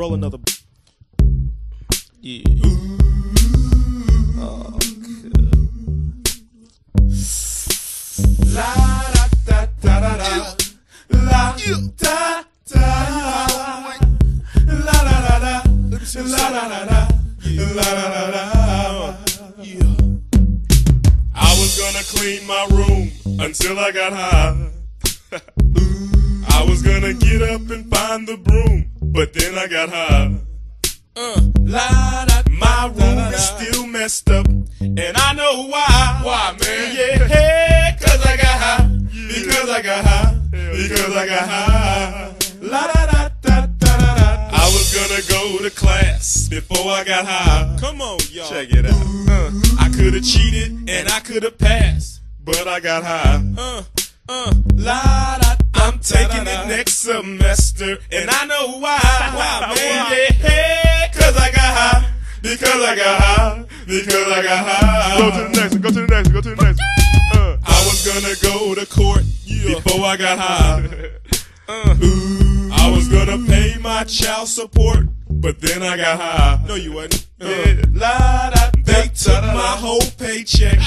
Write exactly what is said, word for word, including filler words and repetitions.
Roll another. Yeah. Oh, God. La da da da da. La da da. La da da da. La da da da. La da da da. Yeah. I was gonna clean my room until I got high. I was gonna get up and find the broom, but then I got high. Uh, la, da, my room da, da, da. Is still messed up, and I know why. Why, man? Yeah, hey, cause I got high. Because I got high. Because I got high. La da da da da da da. I was gonna go to class before I got high. Come on, y'all. Check it out. Uh, I could have cheated and I could have passed, but I got high. Uh, uh, la da. I'm taking it next semester, and I know why. Why, man? Yeah, cause I got high. Because I got high. Because I got high. Go to the next one. Go to the next one. Go to the next one. Uh. I was gonna go to court before I got high. uh. I was gonna pay my child support, but then I got high. No, you wasn't. Uh. Yeah. They took my whole paycheck.